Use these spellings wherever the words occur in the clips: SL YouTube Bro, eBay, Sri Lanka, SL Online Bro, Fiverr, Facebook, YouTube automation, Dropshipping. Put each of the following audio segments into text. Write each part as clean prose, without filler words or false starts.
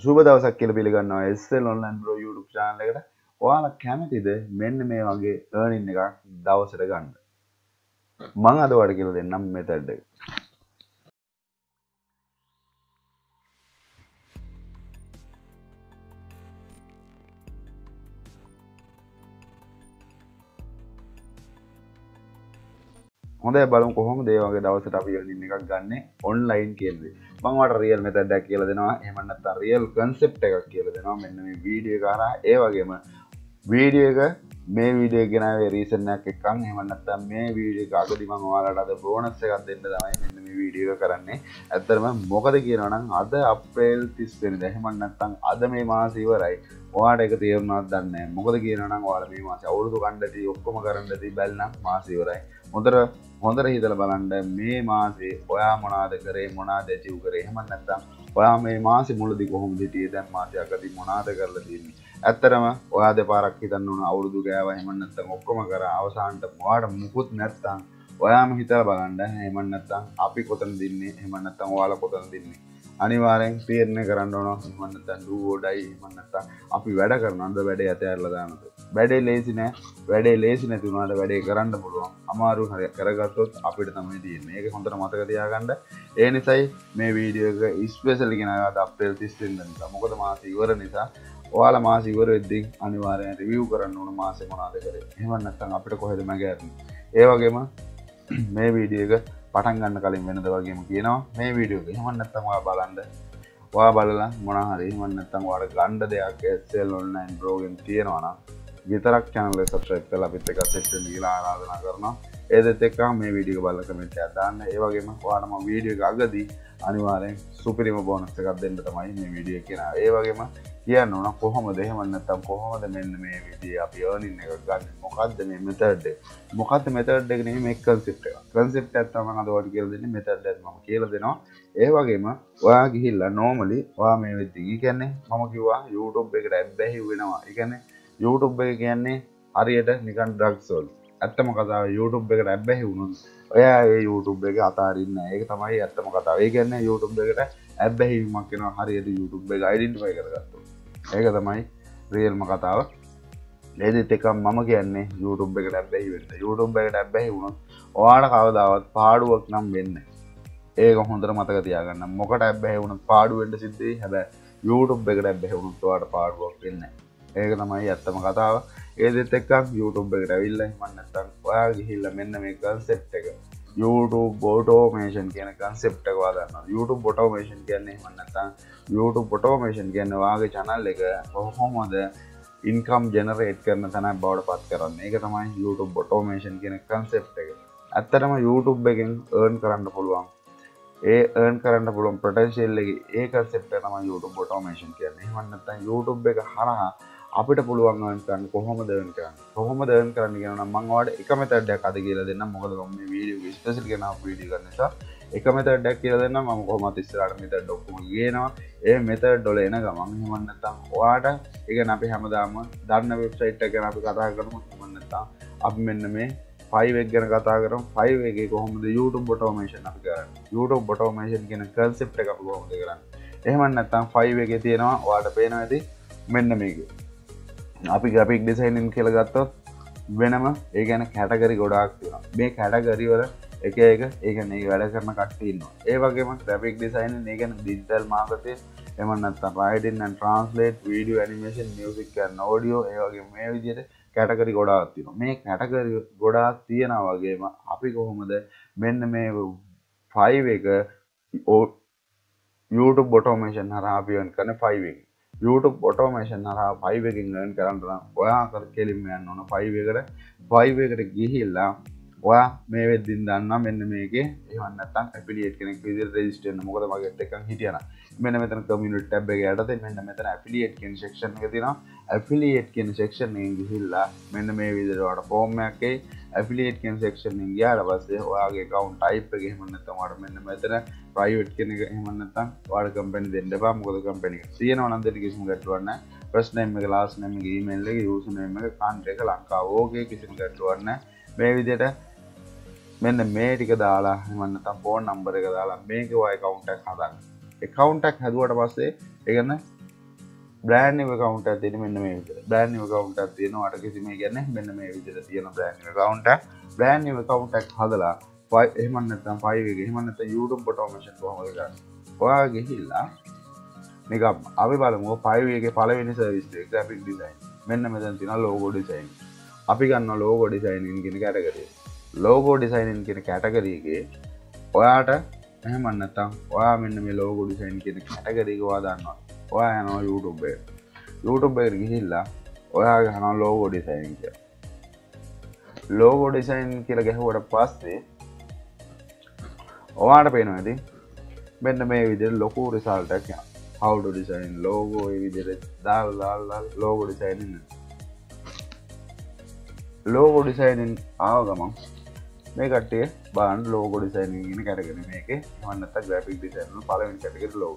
සුබ දවසක් කියලා පිළිගන්නවා SL online bro YouTube channel එකට. ඔයාලා කැමතිද මෙන්න මේ වගේ earning එකක් දවසට ගන්න? මම අද ඔයාලට කියලා දෙන්නම් method එක. හොඳයි බලමු කොහොමද මේ වගේ දවසට අපි earning එකක් ගන්න online කියන්නේ. මම ඔයාලට real method එකක් කියලා දෙනවා. එහෙම නැත්නම් real concept එකක් කියලා දෙනවා. මෙන්න මේ වීඩියෝ එක හරහා ඒ වගේම වීඩියෝ එක මේ වීඩියෝ එක ගෙනාවේ reason එකක් එක්කන් එහෙම නැත්නම් මේ වීඩියෝ එක අගදී මම ඔයාලට අද bonus එකක් දෙන්න තමයි මෙන්න මේ වීඩියෝ එක කරන්නේ. ඇත්තටම මොකද කියනවා නම් අද අප්‍රේල් 30 වෙනිදා එහෙම නැත්නම් අද මේ මාසෙ ඉවරයි. ඔයාලට ඒක තේරුණාද දන්නේ නැහැ. මොකද කියනවා නම් ඔයාලා මේ මාසෙ අවුරුදු කණ්ඩටි ඔක්කොම කරන්නදී බැලනම් මාසෙ ඉවරයි. හොඳට හිතලා බලන්න මේ මාසේ ඔයා මොනවද කරේ මොනවද achieve කරේ එහෙම නැත්නම් ඔයා මේ මාසේ මුලදී කොහොමද හිටියේ දැන් මාසේ අගදී මොනවද කරලා තියෙන්නේ ඇත්තරම ඔයා දෙපාරක් හිතන්න ඕන අවුරුදු ගෑවා එහෙම නැත්නම් ඔක්කොම කරා අවසානට මොකට මුකුත් නැත්නම් ඔයාම හිතලා බලන්න එහෙම නැත්නම් අපි කොතනද ඉන්නේ එහෙම නැත්නම් ඔයාලා කොතනද ඉන්නේ අනිවාර්යෙන් තීරණය කරන්න ඕන එහෙම නැත්නම් do or die එහෙම නැත්නම් අපි වැඩ කරනවද වැඩේ අතහැරලා දානවද වැඩේ ලේසි නෑ වැඩේ ලේසි නැති වුණාට වැඩේ කරන්න පුළුවන් අමාරු හරිය කරගත්තොත් අපිට තමයි තියෙන්නේ මේක හොඳට මතක තියාගන්න ඒ නිසායි මේ වීඩියෝ එක ස්පෙෂල් ගෙනාවා අප්‍රේල් 30 වෙනිදා නිසා මොකද මාසෙ ඉවර නිසා ඔයාලා මාසෙ ඉවර වෙද්දී අනිවාර්යයෙන් රිවිව් කරන්න ඕන මාසෙ මොනවද කරේ එහෙම නැත්නම් අපිට කොහෙද මගහැරෙන්නේ ඒ වගේම මේ වීඩියෝ එක පටන් ගන්න කලින් වෙනද වගේම කියනවා මේ වීඩියෝ එක එහෙම නැත්නම් ඔයා බලන්න ඔයා බලලා මොනවා හරි එහෙම නැත්නම් ඔයාලා ගන්න දෙයක් SL online bro ගෙන් තියෙනවා නම් විතරක් channel එක subscribe කරලා අපිත් එක්ක සෙට් වෙන්න කියලා ආරාධනා කරනවා. ඒ දෙත් එක්ක මේ වීඩියෝ එක බලලා කමෙන්ට් එකක් දාන්න. ඒ වගේම ඔයාලම වීඩියෝ එක අගදී අනිවාර්යෙන් සුපිරිම බෝනස් එකක් දෙන්න තමයි මේ වීඩියෝ එක කරන්නේ. ඒ වගේම කියන්න ඕන කොහොමද එහෙම නැත්නම් කොහොමද මෙන්න මේ වීඩියෝ අපි earning එක ගන්න. මොකද්ද මේ method එක? මොකද්ද method එක නෙමෙයි මේ concept එක. concept එක තමයි මම අද ඔයාලට කියලා දෙන්නේ method එක මම කියලා දෙනවා. ඒ වගේම ඔයා ගිහිල්ලා normally ඔයා මේ වෙද්දී ඒ කියන්නේ මම කිව්වා YouTube එකට ඇඩ් බැහැව වෙනවා. ඒ කියන්නේ YouTube එක කියන්නේ හරියට නිකන් ඩ්‍රග්ස් වල. ඇත්තම කතාව YouTube එකට ඇබ්බැහි වුණොත් ඔයා ඒ YouTube එක අතාරින්නේ නැහැ. ඒක තමයි ඇත්තම කතාව. ඒ කියන්නේ YouTube එකට ඇබ්බැහි වීමක් වෙනවා හරියට YouTube එක ඩෙන්ටිෆයි කරගත්තොත්. ඒක තමයි රියල්ම කතාව. ඒකෙත් එක මම කියන්නේ YouTube එකට ඇබ්බැහි වෙන්න. YouTube එකට ඇබ්බැහි වුණොත් ඔයාලා කවදාවත් පාඩුවක් නම් වෙන්නේ නැහැ. ඒක හොඳට මතක තියාගන්න. මොකට ඇබ්බැහි වුණත් පාඩු වෙන්න සිද්ධ වෙයි. හැබැයි YouTube එකට ඇබ්බැහි වුණොත් ඔයාලට පාඩුවක් වෙන්නේ නැහැ. ඒක තමයි ඇත්තම කතාව. ඒ දෙත් එක්ක YouTube එකට ඇවිල්ලා මම නැත්තම් ඔයා ගිහිල්ලා මෙන්න මේ concept එක YouTube automation කියන concept එක වාදන්නවා. YouTube automation කියන්නේ මම නැත්තම් YouTube automation කියන්නේ ඔයාගේ channel එක කොහොමද income generate කරන තැනක් බවට පත් කරන්නේ. ඒක තමයි YouTube automation කියන concept එක. ඇත්තටම YouTube එකෙන් earn කරන්න පුළුවන්. ඒ earn කරන්න පුළුවන් potential එකේ ඒ concept එක තමයි YouTube automation කියන්නේ. එහෙම නැත්තම් YouTube එක හරහා අපිට පුළුවන් earn කරන්න කොහොමද earn කරන්නේ කොහොමද earn කරන්නේ කියනවා නම් මම ඔයාලට එක method එකක් අද කියලා දෙන්නම් මොකද මම මේ වීඩියෝ එක ස්පෙෂල් කරනවා වීඩියෝ කරන නිසා එක method එකක් කියලා දෙන්නම් මම කොහොමද ඉස්සරහට method ඔක්කොම ගේනවා ඒ method වල එන ගමන් එහෙම නැත්නම් ඔයාට ඒ කියන්නේ අපි හැමදාම දන්න website එක ගැන අපි කතා කරමු එහෙම නැත්නම් අපි මෙන්න මේ Fiverr එක ගැන කතා කරමු Fiverr එකේ කොහොමද YouTube automation අපි කරන්නේ YouTube automation කියන concept එක අපි කොහොමද කරන්නේ එහෙම නැත්නම් Fiverr එකේ තියෙනවා ඔයාලට පේනවා ඇති මෙන්න මේක අපි ග්‍රැෆික් ඩිසයින් කියලා ගත්තොත් වෙනම ඒ කියන්නේ කැටගරි ගොඩාක් තියෙනවා. මේ කැටගරි වල එක එක ඒ කියන්නේ වැඩ කරන කට්ටිය ඉන්නවා. ඒ වගේම ග්‍රැෆික් ඩිසයින් ඒ කියන්නේ ඩිජිටල් මාකටින් එහෙම නැත්නම් writing and translate video animation music and audio ඒ වගේ මේ විදිහට කැටගරි ගොඩාක් තියෙනවා. මේ කැටගරි ගොඩාක් තියෙනා වගේම අපි කොහොමද මෙන්න මේ 5 එක YouTube automation හරහා අපි earn කරන 5 එක YouTube automation හරහා Fiverr එකෙන් earn කරන්න නම් ඔයා කෙලින්ම යන්න ඕන Fiverr එකට ගිහිල්ලා ඔයා මේ වෙද්දින් දන්නා මෙන්න මේකේ එහෙම නැත්නම් affiliate කෙනෙක් විදිහට register වෙන්න. මොකද market එකක් හිටියනම් මෙන්න මෙතන community tab එක යටතේ මෙන්න මෙතන affiliate කියන section එක තියෙනවා. affiliate කියන section එකෙන් ගිහිල්ලා මෙන්න මේ විදිහට ඔයාලට form එකක් එයි. affiliate කියන section එකෙන් ගියාට පස්සේ ඔයාගේ account type එක එහෙම නැත්නම් ඔයාලට මෙන්න මෙතන private කියන එක එහෙම නැත්නම් ඔයාලට company දෙන්න එපා. මොකද company එක තියෙනවා නම් දෙට කිසිම ගැටලුවක් නැහැ. first name එක last name එක email එක user name එක country එක ලංකාව ඕකේ කිසිම ගැටලුවක් නැහැ. මේ විදිහට මෙන්න මේ ටික දාලා මම නැත්නම් ෆෝන් නම්බර් එක දාලා මේකේ account එකක් හදන්න. account එකක් හැදුවට පස්සේ ඒ කියන්නේ brand new account එකක් දෙන මෙන්න මේ විදිහට. brand new account එකක් තියෙනවා. අර කිසිම කියන්නේ මෙන්න මේ විදිහට තියෙන brand new account එකක් හදලා එහෙම නැත්නම් Fiverr එකේ එහෙම නැත්නම් YouTube automation කොහොමද ගන්න. ඔයා ගිහිල්ලා නිකම් අපි බලමු Fiverr එකේ පළවෙනි සර්විස් එක graphic design. මෙන්න මෙතන තියෙනවා logo design. අපි ගන්නවා logo designing කියන කැටගරිය. logo designing කියන කැටගරිය එකේ ඔයාට එහෙම නැත්නම් ඔයා මෙන්න මේ logo design කියන කැටගරිය එක ඔයා දානවා. ඔයා යනවා YouTube එකට. YouTube එකට ගිහිල්ලා ඔයා ගන්නවා logo design කියලා. logo design කියලා ගහුවට පස්සේ ඔයාට පේනවා ඉතින් මෙන්න මේ විදිහට ලොකු result එකක් යනවා. how to design logo ඒ විදිහට දාලා logo design ඉන්න. logo design ආව ගමන් මේ කට්ටිය බලන්න logo designing කියන කැටගරිය මේකේ එහෙම නැත්නම් graphic design වල පළවෙනි කැටගරිය logo.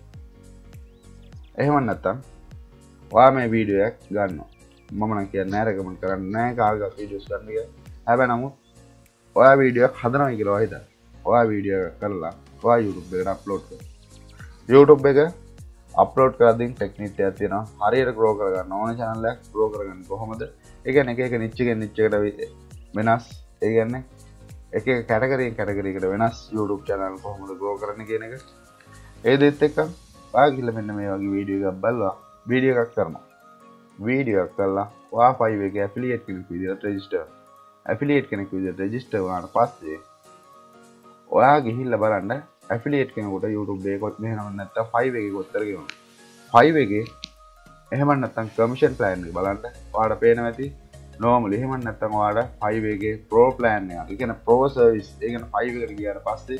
එහෙම නැත්නම් ඔයා මේ වීඩියෝ එකක් ගන්නවා. මම නම් කියන්නේ නෑ රෙකමන්ඩ් කරන්නේ නෑ කාගවත් වීඩියෝස් ගන්න කියලා. හැබැයි නමුත් ඔයා වීඩියෝ එකක් හදනවා කියලා ඔයා හිතන්න. ඔයා වීඩියෝ එකක් කරලා ඔයා YouTube එකට අප්ලෝඩ් කරනවා. YouTube එක අප්ලෝඩ් කරද්දී ටෙක්නික් එකක් තියෙනවා. හරියට grow කරගන්න ඕන channel එකක් grow කරගන්න කොහොමද? ඒ කියන්නේ එක එක niche එකෙන් niche එකට වෙනස්. ඒ කියන්නේ එක එක කැටගරියෙන් කැටගරියකට වෙනස් YouTube channel කොහොමද grow කරන්නේ කියන එක. ඒ දෙත් එක්ක ඔයා ගිහලා මෙන්න මේ වගේ වීඩියෝ එකක් බලලා වීඩියෝ එකක් කරනවා. වීඩියෝ එකක් කරලා ඔයා Fiverr එකේ affiliate කෙනෙක් විදිහට register. affiliate කෙනෙක් විදිහට register වුණාට පස්සේ ඔයා ගිහිල්ලා බලන්න affiliate කෙනෙකුට YouTube එකකොත් මෙහෙම නැත්නම් Fiverr එකේ කොත්තර ගෙවනවා. Fiverr එකේ එහෙම නැත්නම් commission plan එක බලන්න ඔයාට පේනවා ඇති. normally එහෙම නැත්නම් ඔයාලට Fiverr එකේ pro plan එක. ඒ කියන්නේ pro service. ඒ කියන්නේ Fiverr එකට ගියාට පස්සේ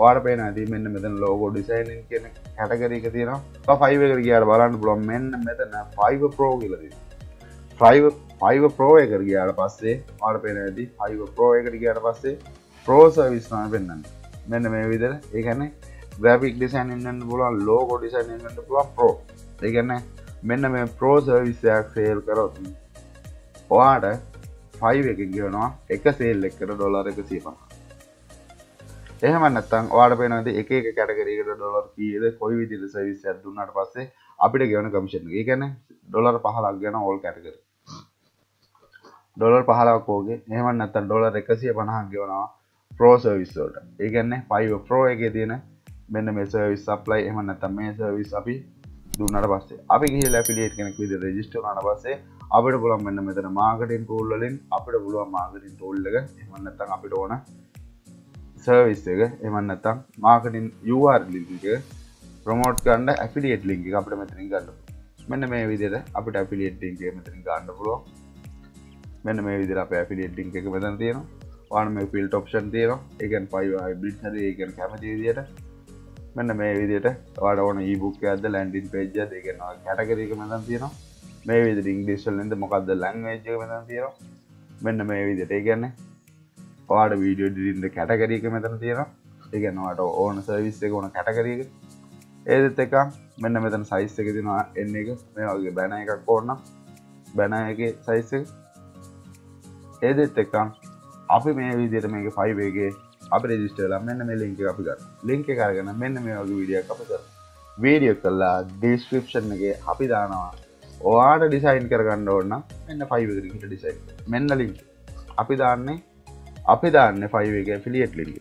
ඔයාලට පේනවා ඉතින් මෙන්න මෙතන logo designing කියන කැටගරි එක තියෙනවා. ඔයා Fiverr එකට ගියාට බලන්න පුළුවන් මෙන්න මෙතන Fiverr Pro කියලා තියෙනවා. Fiverr Pro එකට ගියාට පස්සේ ඔයාලට පේනවා ඉතින් Fiverr Pro එකට ගියාට පස්සේ pro service නම පෙන්නන්නේ. මෙන්න මේ විදිහට. ඒ කියන්නේ graphic design වෙන්න පුළුවන්, logo design වෙන්න පුළුවන් pro. ඒ කියන්නේ මෙන්න මේ pro service එකක් sale කරොත් ඔයාට Fiverr එකේ ගෙවනවා එක සේල් එකකට $150. එහෙම නැත්නම් ඔයාට පේනවා එක එක කැටගරි එකට ඩොලර් කීයද කොයි විදිහට සර්විස් එකක් දුන්නාට පස්සේ අපිට ගෙවන කමිෂන් එක. ඒ කියන්නේ $15ක් ගෙන ඕල් කැටගරි. $15ක් ඕගේ. එහෙම නැත්නම් $150ක් ගෙවනවා pro service වලට. ඒ කියන්නේ Fiverr Pro එකේ තියෙන මෙන්න මේ service supply එහෙම නැත්නම් මේ service අපි දුන්නාට පස්සේ අපි ගිහිල්ලා affiliate කෙනෙක් විදිහට register කරනාට පස්සේ අපිට පුළුවන් මෙන්න මෙතන marketing tool වලින් අපිට පුළුවන් marketing tool එක එහෙම නැත්නම් අපිට ඕන service එක එහෙම නැත්නම් marketing URL link එක promote කරන්න affiliate link එක අපිට මෙතනින් ගන්න පුළුවන්. මෙන්න මේ විදිහට අපිට affiliate link එක මෙතනින් ගන්න පුළුවන්. මෙන්න මේ විදිහට අපේ affiliate link එක මෙතන තියෙනවා. ඔයාලා මේ field option තියෙනවා. ඒ කියන්නේ Fiverr hybrid හරි ඒ කියන්නේ කැමති විදිහට මෙන්න මේ විදිහට ඔයාලට ඕන e-book එකක්ද landing page එකක්ද ඒ කියන්නේ කැටගරි එක මෙතන තියෙනවා. මේ විදිහට ඉංග්‍රීසි වලින්ද මොකක්ද language එක මෙතන තියෙනවා. මෙන්න මේ විදිහට. ඒ කියන්නේ ඔයාලට video editing ද කැටගරි එක මෙතන තියෙනවා. ඒ කියන්නේ ඔයාලට ඕන service එක ඕන කැටගරි එක. ඒකත් එක මෙන්න මෙතන size එක දෙනවා n එක. මේ වගේ banner එකක් ඕන නම් banner එකේ size එක. ඒකත් එක අපි මේ විදිහට මේකේ 5 එකේ අපි register කරලා මෙන්න මේ link එක අපි ගන්න. link එක අරගෙන මෙන්න මේ වගේ වීඩියෝ එකක් අපි කරා. වීඩියෝ කළා description එකේ අපි දානවා. ඔයාට design කරගන්න ඕන නම් මෙන්න Fiverr එකේ ගිහින් design කරන්න. මෙන්න link. අපි දාන්නේ Fiverr එකේ affiliate link.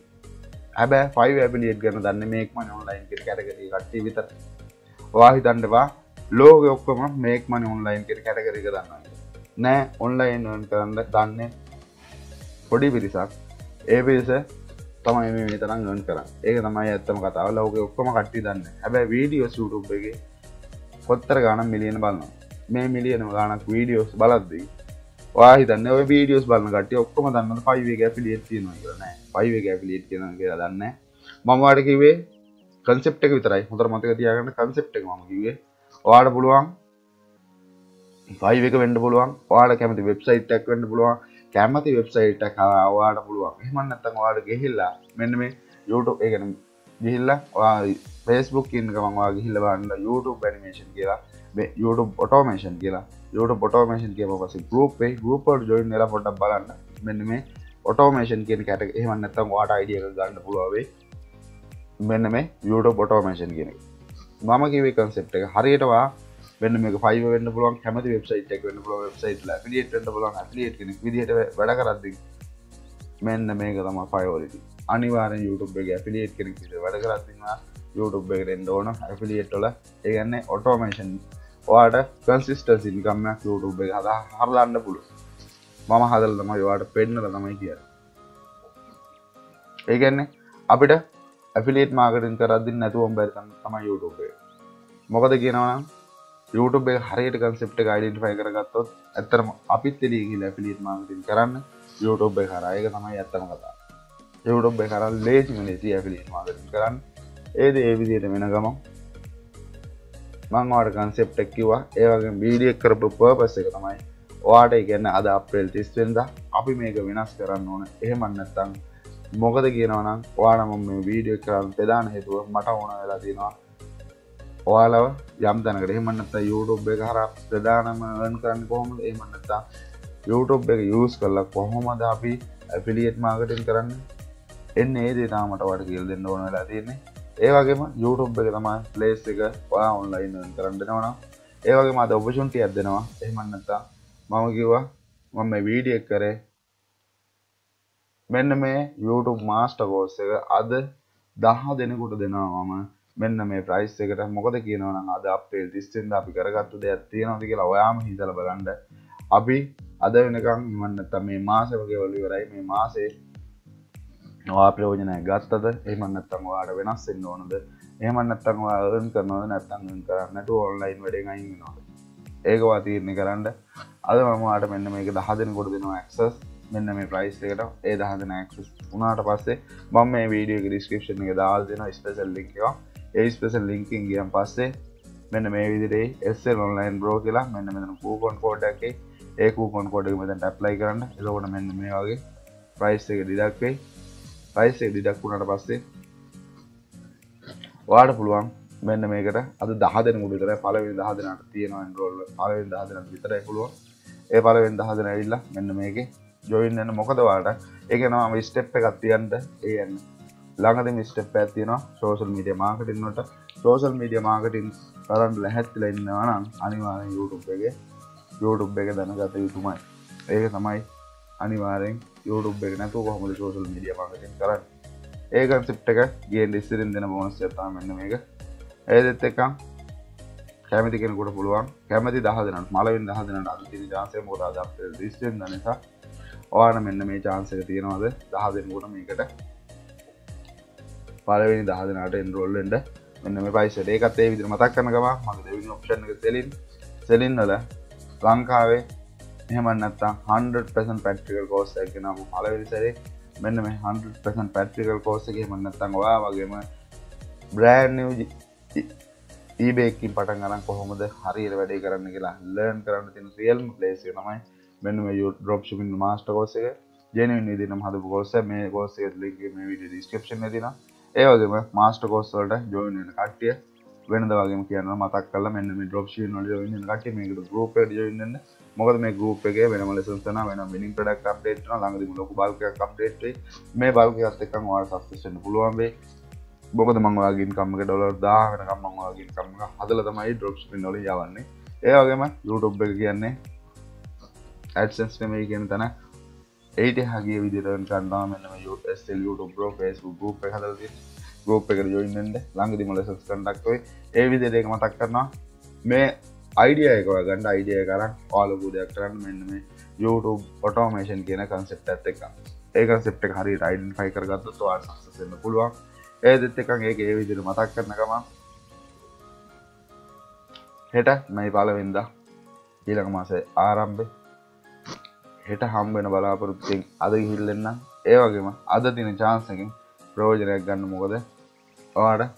හැබැයි Fiverr affiliate ගැන දන්නේ මේක මනේ online කියන කැටගරිය කට්ටිය විතරයි. ඔයා හිතන්නවා logo ඔක්කොම මේක මනේ online කියන කැටගරිය එක දන්නවා කියලා. නෑ online earn කරන්න දන්නේ පොඩි පිරිසක්. ඒ පිරිස තමයි මේ තරම් earn කරන්නේ. ඒක තමයි ඇත්තම කතාව. ලෝකේ ඔක්කොම කට්ටිය දන්නේ. හැබැයි වීඩියෝස් YouTube එකේ කොතර ගාණක් මිලියන බලනවා. මේ මිලියන ගාණක් වීඩියෝස් බලද්දී ඔයා හිතන්නේ ඔය වීඩියෝස් බලන කට්ටිය ඔක්කොම දන්නවද Fiverr එකේ affiliate තියෙනවා කියලා? නෑ. Fiverr එකේ affiliate තියෙනවා කියලා දන්නේ නෑ. මම ඔයාට කිව්වේ concept එක විතරයි. හොඳට මතක තියාගන්න concept එක මම කිව්වේ. ඔයාට පුළුවන් Fiverr එක වෙන්න පුළුවන්. ඔයාලා කැමති වෙබ්සයිට් එකක් වෙන්න පුළුවන්. කැමති වෙබ්සයිට් එකක් ඔයාලට පුළුවන්. එහෙම නැත්නම් ඔයාලා ගිහිල්ලා මෙන්න මේ YouTube ඒ කියන්නේ ගිහිල්ලා ඔයා Facebook කියන ගමන් ඔයා ගිහිල්ලා බලන්න YouTube animation කියලා මේ YouTube automation කියලා. YouTube automation කියපුව පස්සේ group එක group වල join වෙලා පොඩ්ඩක් බලන්න. මෙන්න මේ automation කියන කැටගරි එහෙම නැත්නම් ඔයාට idea එකක් ගන්න පුළුවන් වෙයි. මෙන්න මේ YouTube automation කියන එක. මම කිව්වේ concept එක හරියටවා වෙන්න මේක Fiverr වෙන්න පුළුවන් කැමති website එකක් වෙන්න පුළුවන් website ලා affiliate වෙන්න පුළුවන් affiliate කෙනෙක් විදිහට වැඩ කරද්දී මෙන්න මේක තමයි priority අනිවාර්යෙන් YouTube එකේ affiliate කෙනෙක් විදිහට වැඩ කරද්දී නා YouTube එකට එන්න ඕන affiliate වල ඒ කියන්නේ automation ඔයාලට consistent income එකක් YouTube එක හදාගන්න පුළුවන් මම හදලා තමයි ඔයාලට පෙන්නලා තමයි කියන්නේ ඒ කියන්නේ අපිට affiliate marketing කරද්දී නැතුවම බැරි තමයි YouTube එක මොකද කියනවා නම් YouTube එක හරියට concept එක identify කරගත්තොත් ඇත්තටම අපිත් එළිය ගිහලා affiliate marketing කරන්න YouTube එක හරහා ඒක තමයි ඇත්තම කතාව. YouTube එක හරහා ලේසිම affiliate marketing කරන්න. ඒ දේ ඒ විදිහට වෙන ගමන් මම ඔයාලට concept එක කිව්වා. ඒ වගේම video එක කරපු purpose එක තමයි ඔයාලට කියන්නේ අද අප්‍රේල් 30 වෙනිදා අපි මේක වෙනස් කරන්න ඕන. එහෙම නැත්නම් මොකද කියනවා නම් ඔයාලා මම මේ video එක කරන්න ප්‍රධාන හේතුව මට ඕන වෙලා තියෙනවා. ඔයාලව යම් තැනකට එහෙම නැත්නම් YouTube එක හරහා ප්‍රධානම earn කරන්න කොහොමද එහෙම නැත්නම් YouTube එක use කරලා කොහොමද අපි affiliate marketing කරන්නේ එන්නේ ඒ දේ තමයි මට ඔයාලට කියලා දෙන්න ඕන වෙලා තියෙන්නේ ඒ වගේම YouTube එක තමයි place එක ඔයා online earn කරන්න දෙනවා නම් ඒ වගේම අද opportunity එකක් දෙනවා එහෙම නැත්නම් මම කිව්වා මම මේ video එක කරේ මෙන්න මේ YouTube master course එක අද 10 දෙනෙකුට දෙනවා මම මෙන්න මේ ප්‍රයිස් එකට මොකද කියනවා නම් අද අප්‍රේල් 30 වෙනිදා අපි කරගත්තු දෙයක් තියෙනවද කියලා ඔයාම හිතලා බලන්න. අපි අද වෙනකන් මම නැත්තම් මේ මාසෙම ගෙවල් ඉවරයි. මේ මාසේ ඔයා ප්‍රයෝජනයක් ගත්තද? එහෙම නැත්තම් ඔයාට වෙනස් වෙන්න ඕනද? එහෙම නැත්තම් ඔයා earn කරනවද? නැත්තම් earn කරන්නේ නැතුව online වැඩෙන් අයින් වෙනවද? ඒක ඔයා තීරණය කරන්න. අද මම ඔයාට මෙන්න මේක 10 දෙනෙකුට දෙනවා access. මෙන්න මේ ප්‍රයිස් එකට ඒ 10 දෙනා access වුණාට පස්සේ මම මේ වීඩියෝ එකේ description එකේ දාලා දෙනවා special link එකක්. ඒ ස්පෙෂල් ලින්ක් එක ගියන් පස්සේ මෙන්න මේ විදිහට SL online bro කියලා මෙන්න මෙතන coupon code එකේ ඒ coupon code එක මෙතනට apply කරන්න. එතකොට මෙන්න මේ වගේ price එක deduct වෙයි. price එක deduct වුණාට පස්සේ ඔයාලට පුළුවන් මෙන්න මේකට අද 10 දෙනෙකුට විතරයි පළවෙනි 10 දෙනාට තියෙනවා enroll පළවෙනි 10 දෙනාට විතරයි පුළුවන්. ඒ පළවෙනි 10 දෙනා ඇවිල්ලා මෙන්න මේකේ join වෙන්න මොකද ඔයාලට ඒක නම step එකක් තියන්න ඒ යන්නේ ළඟදීම ස්ටෙප් එකක් තියෙනවා social media marketing වලට social media marketing කරන්න ලැහැත්තිලා ඉන්නවා නම් අනිවාර්යෙන් YouTube එක දැනගත යුතුමයි. ඒක තමයි අනිවාර්යෙන් YouTube එක නැතුව කොහොමද social media marketing කරන්නේ? ඒ concept එක ගේන් ඉස්සරින් දෙන bonus එක තමයි මෙන්න මේක. ඒකෙත් එක්ක කැමති කෙනෙකුට පුළුවන් කැමති 10 දෙනාට මලවෙන් 10 දෙනාට අද තියෙන chance එක මොකද අද අපේ registration දා නිසා ඔයාලා මෙන්න මේ chance එක තියෙනවද 10 දෙනෙකුට මේකට පළවෙනි 10 දෙනාට enroll වෙන්න මෙන්න මේ price එක. ඒකත් ඒ විදිහට මතක් කරන ගමන් මගේ දෙවෙනි option එක selling වල ලංකාවේ එහෙම නැත්නම් 100% practical course එකක් ගෙනාවු පළවෙනි සැරේ මෙන්න මේ 100% practical course එක එහෙම නැත්නම් ඔයා වගේම brand new eBay එකකින් පටන් ගන්න කොහොමද හරියට වැඩේ කරන්න කියලා learn කරන්න තියෙන real place එක තමයි මෙන්න මේ dropshipping master course එක. genuine විදිහටම හදපු course එක. මේ course එකේ link එක මේ video description එකේ තියෙනවා. ඒ වගේම මාස්ටර් කෝස් වලට join වෙන කට්ටිය වෙනද වගේම කියනවා මතක් කරලා මෙන්න මේ dropshipping වල join වෙන කට්ටිය මේකට group එකට join වෙන්න. මොකද මේ group එකේ වෙනම lessons කරනවා වෙනම winning product update කරනවා ළඟදීම ලොකු bulk එකක් update වෙයි. මේ bulk එකත් එක්කම ඔයාලා success වෙන්න පුළුවන් වෙයි. මොකද මම ඔයාලගේ income එක $1000 වෙනකම් මම ඔයාලගේ income එක හදලා තමයි dropshipping වල යවන්නේ. ඒ වගේම YouTube එක කියන්නේ AdSense නෙමෙයි කියන තැන 80 ගිය විදිහට earn කරනවා මෙන්න මේ SL YouTube Bro Facebook group එක හදලා තියෙනවා. group එකට join වෙන්න ළඟදීම lessons conduct වෙයි. ඒ විදිහට ඒක මතක් කරනවා මේ idea එක ඔයගන්න idea එක ගන්න ඔයාලගේ දෙයක් කරන්න මෙන්න මේ YouTube automation කියන concept එකත් එක්ක. ඒ concept එක හරියට identify කරගත්තොත් ඔයාලා success වෙන්න පුළුවන්. ඒ දෙත් එක්ක ඒක ඒ විදිහට මතක් කරන ගමන් හෙට මේ 15 වෙනිදා ඊළඟ මාසේ ආරම්භය හෙට හම් වෙන බලාපොරොත්තුෙන් අද ගිහිල්ලෙන්න. ඒ වගේම අද දින chance එකෙන් ප්‍රයෝජනයක් ගන්න මොකද ඔයාලට